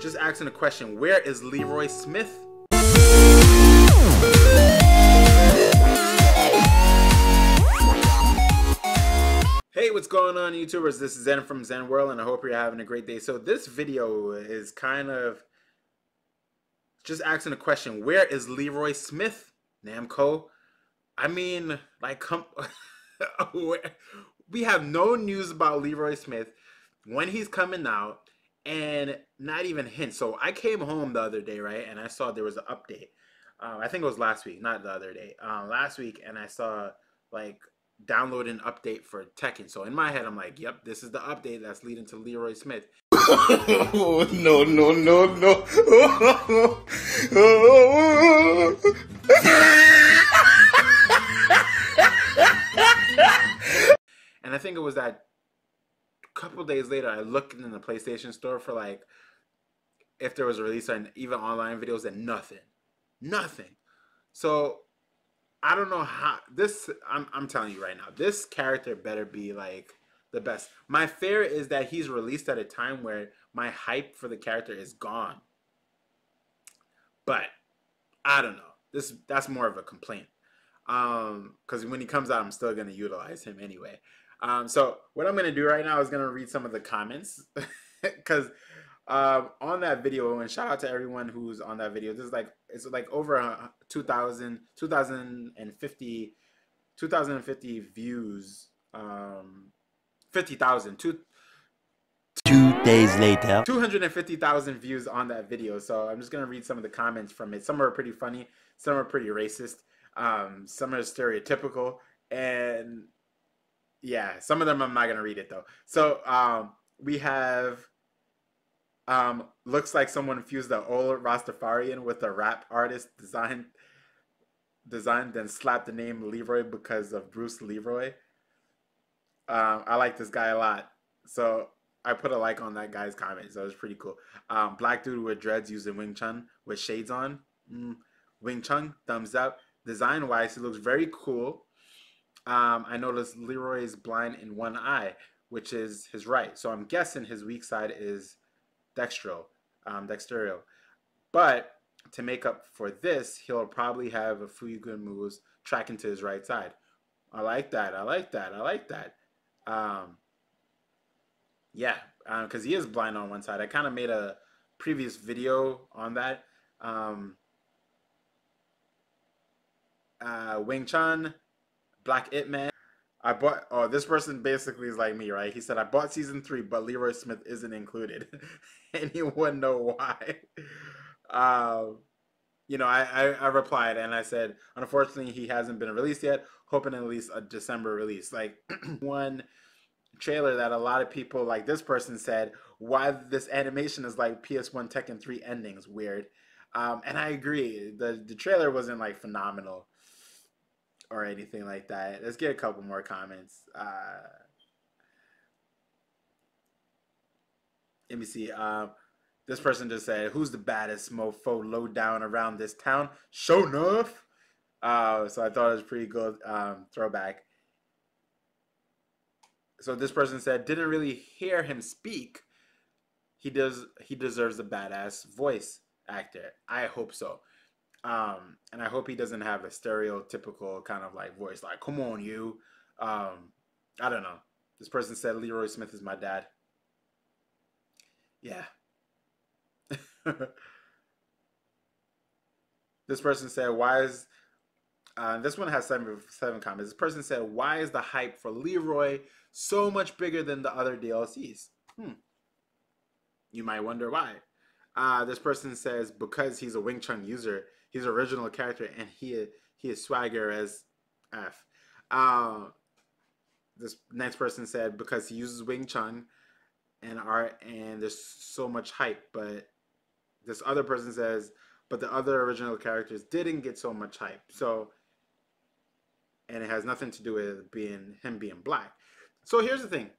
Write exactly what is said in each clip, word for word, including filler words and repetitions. just asking a question, where is Leroy Smith? Hey, what's going on, YouTubers? This is Zen from Zenworld, and I hope you're having a great day. So this video is kind of just asking a question, where is Leroy Smith, Namco? I mean, like, come... We have no news about Leroy Smith, when he's coming out, and not even hints. So I came home the other day, right, and I saw there was an update. Um, I think it was last week, not the other day. Um, last week, and I saw, like, download an update for Tekken. So in my head, I'm like, yep, this is the update that's leading to Leroy Smith. Oh, no, no, no, no. Oh, oh, oh. And I think it was that couple days later, I looked in the PlayStation store for, like, if there was a release on even online videos, and nothing. Nothing. So I don't know how this, I'm, I'm telling you right now, this character better be, like, the best. My fear is that he's released at a time where my hype for the character is gone. But I don't know. This, that's more of a complaint. Um, because when he comes out, I'm still going to utilize him anyway. Um, so what I'm going to do right now is going to read some of the comments. Because um, on that video, and shout out to everyone who's on that video. This is like, it's like over two thousand, two thousand fifty, two thousand fifty views. Um, fifty thousand. Two, two days later. two hundred fifty thousand views on that video. So I'm just going to read some of the comments from it. Some are pretty funny. Some are pretty racist. Um, some are stereotypical. And... yeah, some of them I'm not gonna read it though. So um, we have um, looks like someone fused the old Rastafarian with a rap artist designed, designed then slapped the name Leroy because of Bruce Leroy. Um, I like this guy a lot, so I put a like on that guy's comment. So it was pretty cool. Um, black dude with dreads using Wing Chun with shades on. Mm, Wing Chun, thumbs up. Design wise, he looks very cool. Um, I noticed Leroy is blind in one eye, which is his right. So I'm guessing his weak side is dextral, um, dexterial. But to make up for this, he'll probably have a few good moves tracking to his right side. I like that. I like that. I like that. Um, yeah, because um, he is blind on one side. I kind of made a previous video on that. Um, uh, Wing Chun. Black It Man. I bought, oh, this person basically is like me, right? He said, I bought season three, but Leroy Smith isn't included. And he wouldn't know why. Uh, you know, I, I, I replied and I said, unfortunately, he hasn't been released yet. Hoping at least a December release. Like one trailer that a lot of people, like this person said, why this animation is like P S one Tekken three endings, weird. Um, and I agree, the, the trailer wasn't like phenomenal or anything like that. Let's get a couple more comments. Uh, let me see. Uh, this person just said, who's the baddest mofo low down around this town? Show enough. Uh, so I thought it was pretty good um, throwback. So this person said, didn't really hear him speak. He does. He deserves a badass voice actor. I hope so. Um, and I hope he doesn't have a stereotypical kind of like voice, like, come on, you. Um, I don't know. This person said, Leroy Smith is my dad. Yeah. This person said, why is, uh, this one has seven, seven comments. This person said, why is the hype for Leroy so much bigger than the other D L Cs? Hmm. You might wonder why. Uh, this person says, because he's a Wing Chun user. He's an original character, and he he is swagger as F. Um, this next person said because he uses Wing Chun, and art, and there's so much hype. But this other person says, but the other original characters didn't get so much hype. So, and it has nothing to do with being him being black. So here's the thing.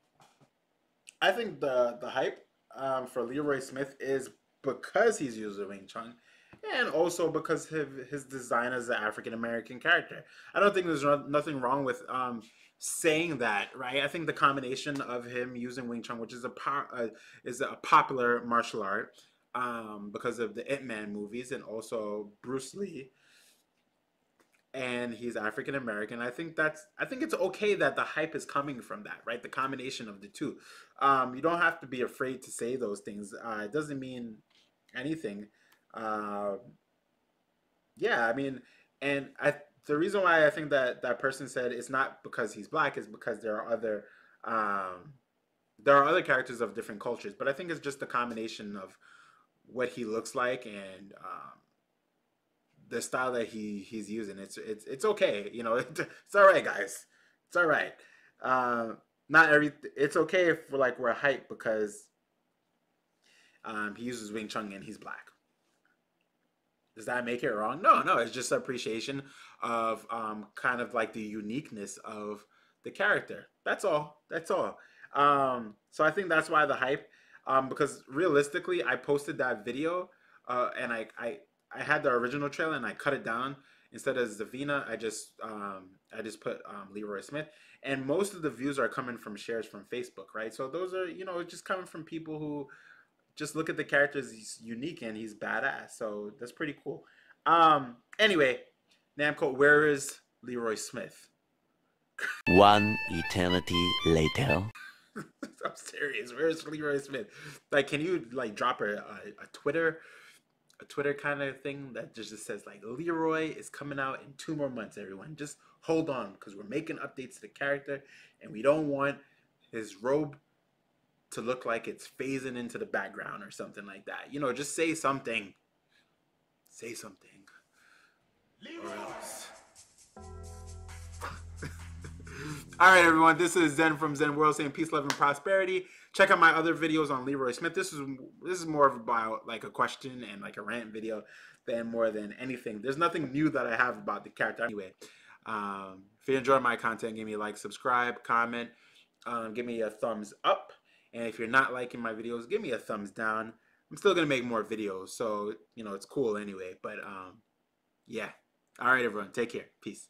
I think the the hype um, for Leroy Smith is because he's using Wing Chun. And also because his, his design as an African-American character. I don't think there's no, nothing wrong with um, saying that, right? I think the combination of him using Wing Chun, which is a, po uh, is a popular martial art, um, because of the Ant-Man movies and also Bruce Lee. And he's African American. I think that's. I think it's okay that the hype is coming from that, right? The combination of the two. Um, you don't have to be afraid to say those things. Uh, it doesn't mean anything. Uh, yeah, I mean, and I. The reason why I think that that person said it's not because he's black is because there are other, um, there are other characters of different cultures. But I think it's just the combination of what he looks like and. Um, the style that he he's using, it's it's it's okay, you know, it's, it's all right, guys, it's all right. Um uh, not every it's okay if we're like we're hyped because um he uses Wing Chun and he's black. Does that make it wrong? No no, it's just appreciation of um kind of like the uniqueness of the character. That's all that's all. Um so I think that's why the hype, um because realistically I posted that video, uh and i i I had the original trailer and I cut it down. Instead of Zafina, I just um, I just put um, Leroy Smith, and most of the views are coming from shares from Facebook, right? So those are, you know, just coming from people who just look at the characters. He's unique and he's badass, so that's pretty cool. Um, anyway, Namco, where is Leroy Smith? One eternity later. I'm serious. Where is Leroy Smith? Like, can you like drop a a, a Twitter? A Twitter kind of thing that just says like Leroy is coming out in two more months. Everyone, just hold on because we're making updates to the character, and we don't want his robe to look like it's phasing into the background or something like that. You know, just say something. Say something. Leroy. All right, everyone. This is Zen from Zenworld saying peace, love, and prosperity. Check out my other videos on Leroy Smith. This is this is more of about like a question and like a rant video than more than anything. There's nothing new that I have about the character anyway. Um, if you enjoyed my content, give me a like, subscribe, comment, um, give me a thumbs up. And if you're not liking my videos, give me a thumbs down. I'm still gonna make more videos, so you know it's cool anyway. But um, yeah. All right, everyone, take care. Peace.